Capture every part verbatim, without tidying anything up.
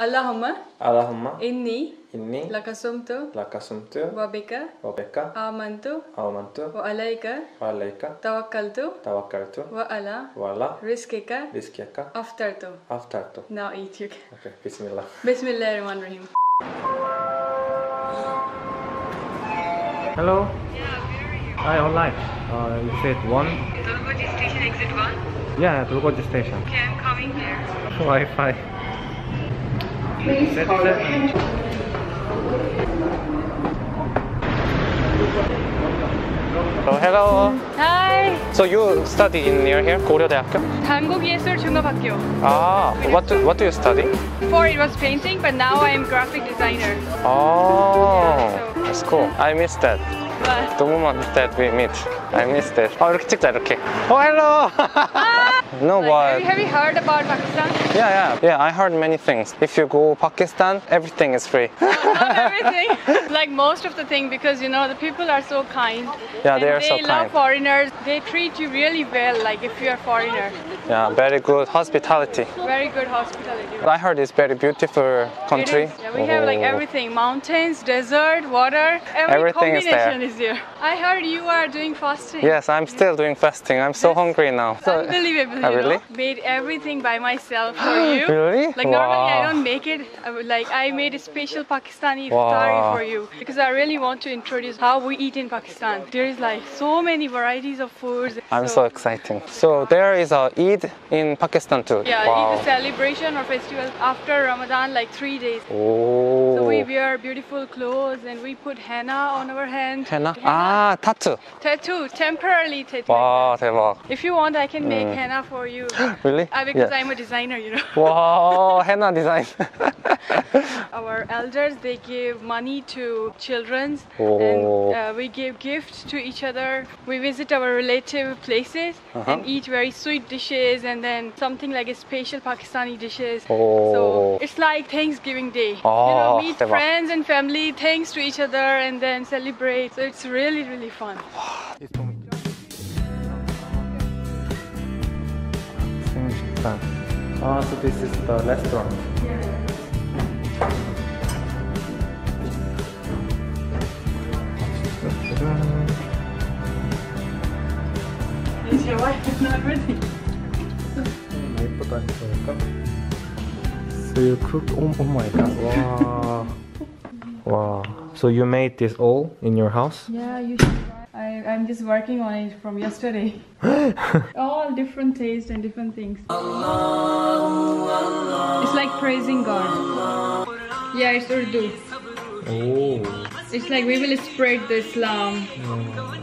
Allahumma Allahumma Inni Inni Lakasumtu Lakasumtu Wabeka Wabeka Aamantu Aamantu Walika Walika Tawakaltu Tawakartu Wala Wala Riskeka Riskeka Aftertu Aftertu Now eat you can. Okay, Bismillah Bismillahirrahmanirrahim. Hello? Yeah, where are you? I online. Uh, exit one. Turgoji station exit one? Yeah, Turgoji station. Okay, I'm coming here. Wi-Fi. Please set, call set. Oh, hello. Hi. So you study in near here, Korea 대학교? 한국예술종합학교. Ah, what do, what do you study? Before it was painting, but now I am graphic designer. Oh, yeah, so. That's cool. I miss that. What? The moment that we meet, I miss that. Oh, 이렇게 찍자 이렇게. Oh, hello. Ah! No, like, what? Have you, have you heard about Pakistan? Yeah, yeah, yeah. I heard many things. If you go Pakistan, everything is free. No, not everything. Like most of the thing, because you know the people are so kind. Yeah, they are so kind. They love foreigners. They treat you really well. Like if you are foreigner. Yeah, very good hospitality. Very good hospitality. I heard it's very beautiful country. It is. Yeah, we have like everything: mountains, desert, water. Every everything combination is there. Is there. I heard you are doing fasting. Yes, I'm still doing fasting. I'm so yes. hungry now. So unbelievable. You know, really? Made everything by myself for you. Really? Like normally wow. I don't make it. I would, like I made a special Pakistani iftar wow. for you because I really want to introduce how we eat in Pakistan. There is like so many varieties of foods. I'm so, so excited. So there is a Eid in Pakistan too. Yeah, wow. Eid is a celebration or festival after Ramadan, like three days. Oh. So we wear beautiful clothes and we put henna on our hand. Henna? henna. Ah, tattoo. Tattoo, temporarily tattoo. Wow, 대박. If you want, I can make mm. henna. For you. Really? Uh, because yeah. I'm a designer, you know. Wow, henna design. Our elders, they give money to children oh. and uh, we give gifts to each other. We visit our relative places uh-huh. and eat very sweet dishes and then something like a special Pakistani dishes. Oh. So it's like Thanksgiving Day. Oh. You know, meet friends and family, thanks to each other and then celebrate. So it's really, really fun. Ah, so this is the restaurant. Yeah. Is your wife not ready? So you cooked. Oh, oh my God! Wow! Wow! So you made this all in your house? Yeah, you should. I, I'm just working on it from yesterday. All different tastes and different things. It's like praising God. Yeah, it's Urdu. Oh. It's like we will spread the Islam. Oh.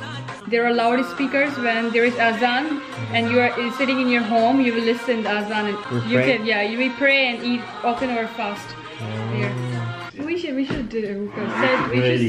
There are loudspeakers when there is azan and you are sitting in your home, you will listen to azan. And you can, yeah, you will pray and eat open or fast. Oh. Here. We should, we should do it. We should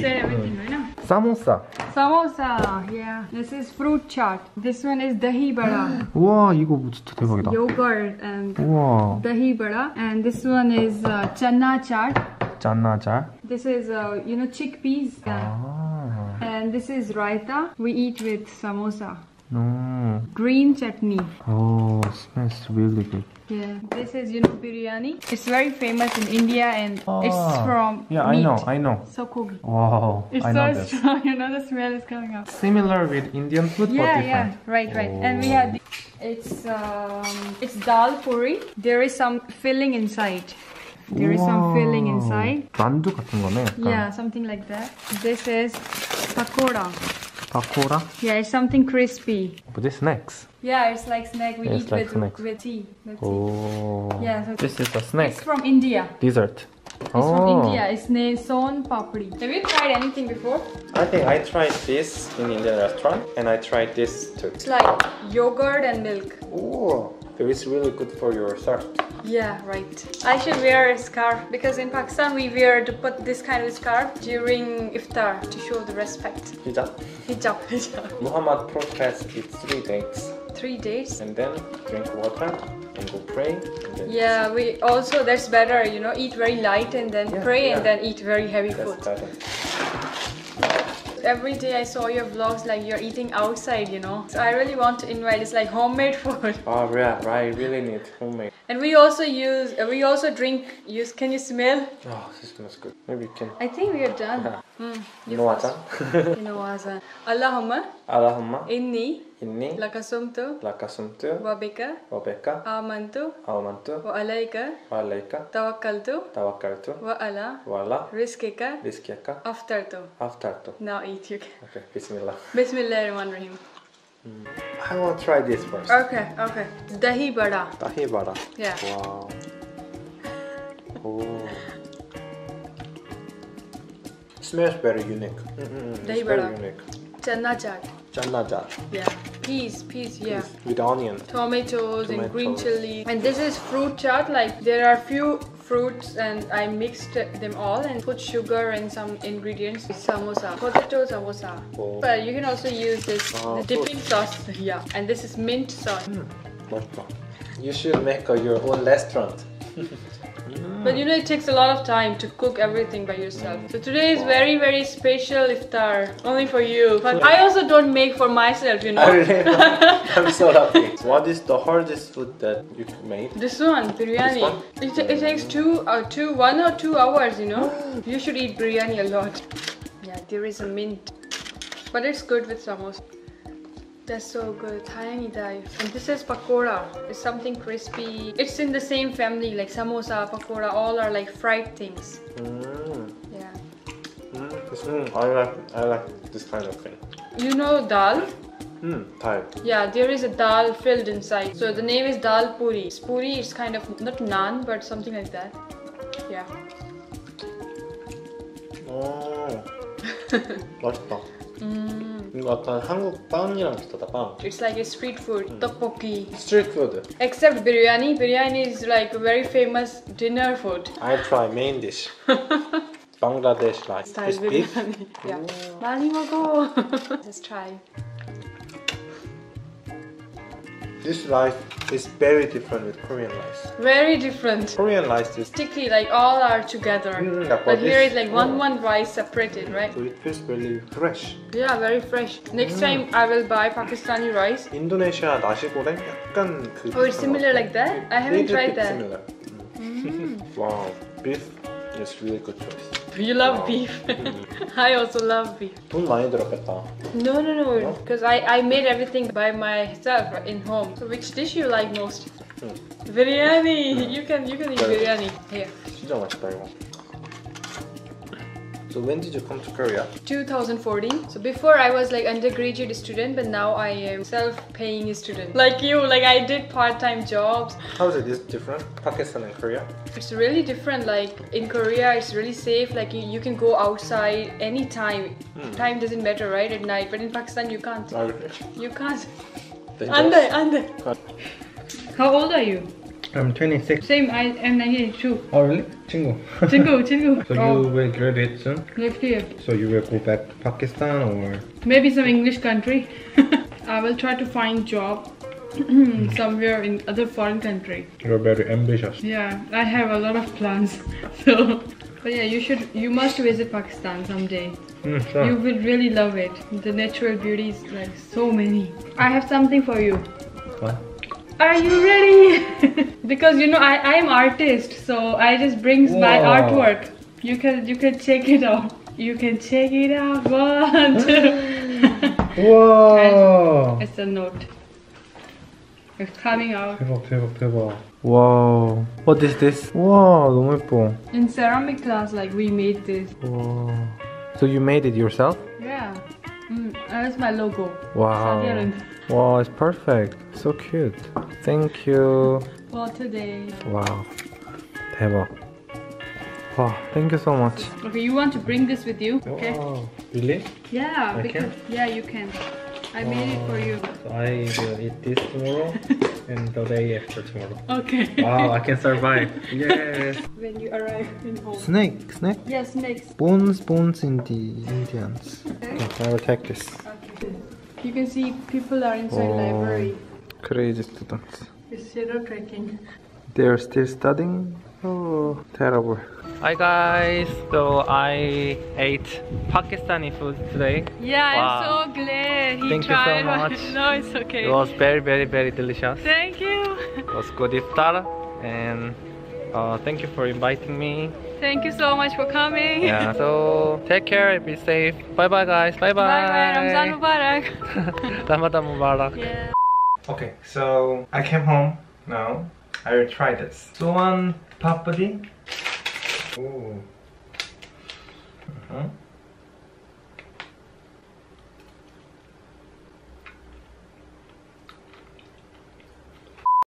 say everything right now. Samosa. Samosa, yeah. This is fruit chaat. This one is dahi bara. Wow, 이거 진짜 대박이다. Yogurt and wow. dahi bara. And this one is uh, Chana Chaat. Channa Jad. This is uh, you know chickpeas. Ah. And this is raita. We eat with samosa. No. Green chutney. Oh, smells really good. Yeah, this is you know biryani. It's very famous in India and oh, it's from yeah meat. I know, I know. So cooked. Wow, it's I so know strong. You know the smell is coming up. Similar with Indian food, yeah, but different. Yeah, right, right. Oh. And we have it's um, it's dal puri. There is some filling inside. There is wow. some filling inside. 만두 같은 거네. Yeah, something like that. This is pakora. Pakora? Yeah, it's something crispy. But it's snacks. Yeah, it's like snack. We yeah, eat like with, snacks. with tea. That's oh. It. Yeah, so this is a snack. It's from India. Dessert. It's oh. from India. It's named Sona Papdi. Have you tried anything before? I think I tried this in Indian restaurant and I tried this too. It's like yogurt and milk. Oh, it's really good for your stomach. Yeah, right. I should wear a scarf because in Pakistan we wear to put this kind of scarf during iftar to show the respect. Hijab. Hijab. Hijab. Muhammad professed it's three dates. Three dates. And then drink water and go pray. And then yeah, we also that's better. You know, eat very light and then yeah, pray yeah. and then eat very heavy that's food. Better. every day I saw your vlogs, like you're eating outside, you know. So I really want to invite, it's like homemade food. Oh yeah, right, really need homemade. And we also use, we also drink, use, can you smell? Oh, this smells good. Maybe you can. I think we are done. Yeah. Mm, you know azan? You know azan. Allahumma. Allahumma. Inni. Inni. Lakasumtu. Lakasumtu. Wabeka. Wabeka. Aamantu. Aamantu. Walika. Walika. Tawakaltu. Tawakartu. Wala. Wala. Riskeka. Riskeka. Aftertu. Aftertu. Now eat you can. Okay. Bismillah. Bismillahirrahmanirrahim. Mm. I will try this first. Okay. Okay. Dahi bara. Dahi bara. Yeah. Wow. Oh. It smells very unique. Mm -mm. Dahi bara. Unique. Channa Jad. Channa Jad. Yeah. Peas, peas, yeah. Peas. With onion. Tomatoes, Tomatoes and green chili. And this is fruit chaat. Like there are few fruits and I mixed them all and put sugar and some ingredients. Samosa. Potato samosa. Oh. But you can also use this oh, dipping so sauce. Yeah. And this is mint sauce. Mm. You should make your own restaurant. Mm. But you know it takes a lot of time to cook everything by yourself. Mm. So today is very very special iftar, only for you. But I also don't make for myself, you know. I really don't. I'm so happy. What is the hardest food that you made? This one, biryani. This one? It, it takes two or two, one or two hours, you know. You should eat biryani a lot. Yeah, there is a mint, but it's good with samosa. That's so good. And this is pakora. It's something crispy. It's in the same family, like samosa, pakora, all are like fried things. Mm. Yeah. Mm. I like I like this kind of thing. You know dal? Hmm, Thai. Yeah, there is a dal filled inside. So the name is dal puri. Puri is kind of not naan, but something like that. Yeah. Oh. mm. It's like a street food, mm. Tteokbokki. Street food. Except biryani. Biryani is like a very famous dinner food. I try main dish. Bangladesh like. Style it's biryani. Beef. Yeah. Mm. Let's try. This rice is very different with Korean rice. Very different. Korean rice is sticky, like all are together. Mm, yeah, but here it's like one mm. one rice separated, right? So it feels really fresh. Yeah, very fresh. Next mm. time I will buy Pakistani rice. Indonesia dashi goreng, 약간 그. Oh, it's similar like that? I haven't tried that. Similar. Mm. Mm. Wow, beef is really good choice. You love wow. beef. I also love beef. No, no, no. Because I, I made everything by myself in home. So which dish you like most? Mm. Biryani. Mm. You can you can eat biryani. Here. So when did you come to Korea? two thousand fourteen. So before I was like undergraduate student, but now I am self-paying student. Like you, like I did part-time jobs. How is it different, Pakistan and Korea? It's really different. Like in Korea, it's really safe. Like you, you can go outside anytime. Hmm. Time doesn't matter, right? At night. But in Pakistan, you can't. You can't. Ande, ande. How old are you? I'm twenty-six. Same, I am ninety-two. Oh really? Chingu. Chingu, Chingu. So oh. you will graduate soon? Next year. So you will go back to Pakistan or? Maybe some English country. I will try to find job somewhere in other foreign country. You're very ambitious. Yeah, I have a lot of plans. So, but yeah, you should, you must visit Pakistan someday. Mm, sure. You will really love it. The natural beauty is like so many. I have something for you. What? Are you ready? Because you know I I am artist, so I just brings Whoa. my artwork. You can you can check it out. You can check it out. One, two. Whoa! It's a note. It's coming out. 대박, 대박, 대박. Wow. What is this? Wow, 너무 예뻐. In ceramic class, like we made this. Wow. So you made it yourself? Yeah. Mm, that's my logo. Wow. Wow, it's perfect. So cute. Thank you. Well, today. Wow. 대박. Wow, thank you so much. Okay, you want to bring this with you? Okay. Wow. Really? Yeah, I because can? yeah, you can. I wow. made it for you. So I will eat this tomorrow and the day after tomorrow. Okay. Wow, I can survive. Yes. When you arrive in home. Snake, snake? Yes, yeah, snakes. Bones, bones in the Indians. Okay. Okay, I will take this. Okay. You can see people are inside oh, library. Crazy students. It's shadow tracking. They are still studying? Oh, terrible. Hi guys, so I ate Pakistani food today. Yeah, wow. I'm so glad he Thank tried. Thank you so much. No, it's okay. It was very, very, very delicious. Thank you. It was good iftar, and uh, thank you for inviting me. Thank you so much for coming. Yeah, so take care and be safe. Bye bye guys, bye bye. Bye bye, Ramzan Mubarak. Ramadan Mubarak. Yeah. Okay, so I came home now. I will try this. Sona Papdi. Ooh. Uh-huh.